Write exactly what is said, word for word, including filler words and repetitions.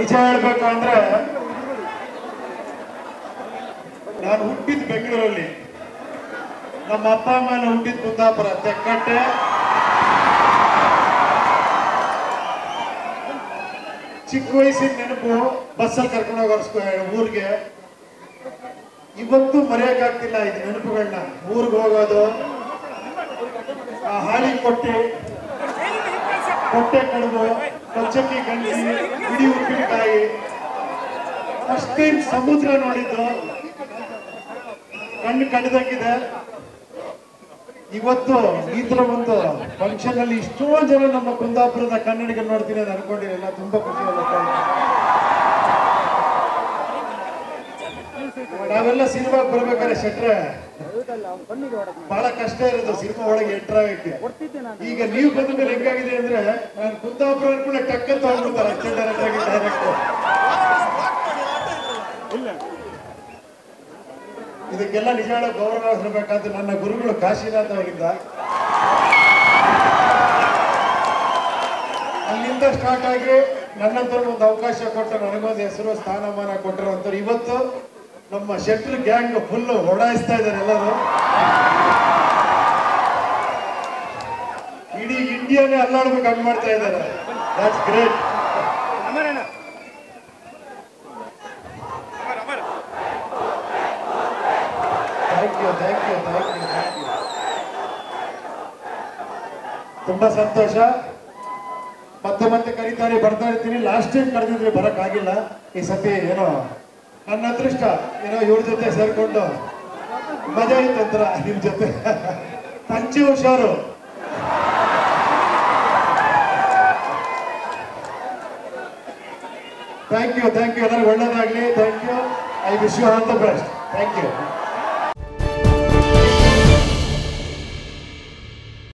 ನಿಜ ಹೇಳಬೇಕು ಅಂದ್ರೆ ನಾನು ಹುಟ್ಟಿದ ಬೆಂಗಳೂರಲ್ಲಿ ನಮ್ಮ ಅಪ್ಪ ಅಮ್ಮನ ಹುಟ್ಟಿದ ಕುಂದಾಪುರ ತೆಕ್ಕಟ್ಟೆ ಚಿಕ್ಕ ವಯಸ್ಸಿನ ನೆನಪು ಬಸ್ಸಲ್ಲಿ ಕರ್ಕೊಂಡು ಹೋಗರ್ಸ್ಕೋ ಊರಿಗೆ ಇವತ್ತು ಮರೆಯಕ್ಕಾಗ್ತಿಲ್ಲ ಈ ನೆನಪುಗಳನ್ನ ಊರಿಗೆ ಹೋಗೋದು ಆ ಹಾಲಿ ಕೊಟ್ಟೆ ಕೊಟ್ಟೆ ಕಡುಬು ಪಚ್ಚಕ್ಕಿ ಗಂಜಿ ಬಿಡಿ ಉಪ್ಪಿನಕಾಯಿ ಫಸ್ಟ್ ಟೈಮ್ ಸಮುದ್ರ ನೋಡಿದ್ದು ಕಣ್ಣು ಕಡಿದಂಗಿದೆ ಇವತ್ತು ಈ ತರ ಒಂದು ಫಂಕ್ಷನ್ ಅಲ್ಲಿ ಇಷ್ಟೋ ಜನ ನಮ್ಮ ಕುಂದಾಪುರದ ಕನ್ನಡಿಗ ನೋಡ್ತೀನಿ ಅಂತ ಅನ್ಕೊಂಡಿರಲ್ಲ ತುಂಬಾ ಖುಷಿ ಆಗುತ್ತೆ ನಾವೆಲ್ಲ ಸಿನಿಮಾಗೆ ಬರ್ಬೇಕಾದ್ರೆ ಶೆಟ್ರೆ ಬಹಳ ಕಷ್ಟ ಇರೋದು ಸಿನಿಮಾ ಒಳಗೆ ಎಂಟರ್ ಆಗಕ್ಕೆ ಈಗ ನೀವು ಬಂದ ಮೇಲೆ ಹೆಂಗಾಗಿದೆ ಅಂದ್ರೆ ನಾನು ಕುಂದಾಪುರ ಕೂಡ ಟಕ್ಕ ತಗೊಂಡ್ಬಿಡ್ತಾರೆ ಅಚ್ಚನ್ ಡೈರೆಕ್ಟರ್ ಆಗಿ ಡೈರೆಕ್ಟರ್ ಇಲ್ಲ ಇದಕ್ಕೆಲ್ಲ ನಿಜವಾದ ಗೌರವ ಇರಬೇಕಂತ ನನ್ನ ಗುರುಗಳು ಕಾಶಿನಾಥ್ ಅವರಿಂದ ಅಲ್ಲಿಂದ ಸ್ಟಾರ್ಟ್ ಆಗಿ ನನ್ನಂತರೂ ಒಂದು ಅವಕಾಶ ಕೊಟ್ಟು ನನಗೊಂದು ಹೆಸರು ಸ್ಥಾನಮಾನ ಕೊಟ್ಟಿರುವಂತವ್ರು ಇವತ್ತು ನಮ್ಮ ಶೆಟ್ರು ಗ್ಯಾಂಗ್ ಫುಲ್ ಓಡಾಯಿಸ್ತಾ ಇದ್ದಾರೆ ಎಲ್ಲರೂ ಇಡೀ ಇಂಡಿಯಾನೇ ಅಲ್ಲಾಡ್ಬೇಕು ಹಂಗೆ ಮಾಡ್ತಾ ಇದ್ದಾರೆ ದಟ್ಸ್ ಗ್ರೇಟ್ ತುಂಬಾ ಸಂತೋಷ ಮತ್ತೆ ಮತ್ತೆ ಕರೀತಾರೆ ಬರ್ತಾ ಇರ್ತೀನಿ ಲಾಸ್ಟ್ ಟೈಮ್ ಕರೆದಿದ್ರೆ ಬರಕ್ ಆಗಿಲ್ಲ ಈ ಸತಿ ಏನೋ ನನ್ನ ಅದೃಷ್ಟ ಏನೋ ಇವ್ರ ಜೊತೆ ಸೇರ್ಕೊಂಡು ಮಜಾ ಇತ್ತು ಅಂತರ ನಿಮ್ ಜೊತೆ ಪಂಚಿ ಹುಷಾರು ಥ್ಯಾಂಕ್ ಯು ಥ್ಯಾಂಕ್ ಯು ಎಲ್ಲರಿಗೂ ಒಳ್ಳೇದಾಗ್ಲಿ thank you I wish you all the best thank you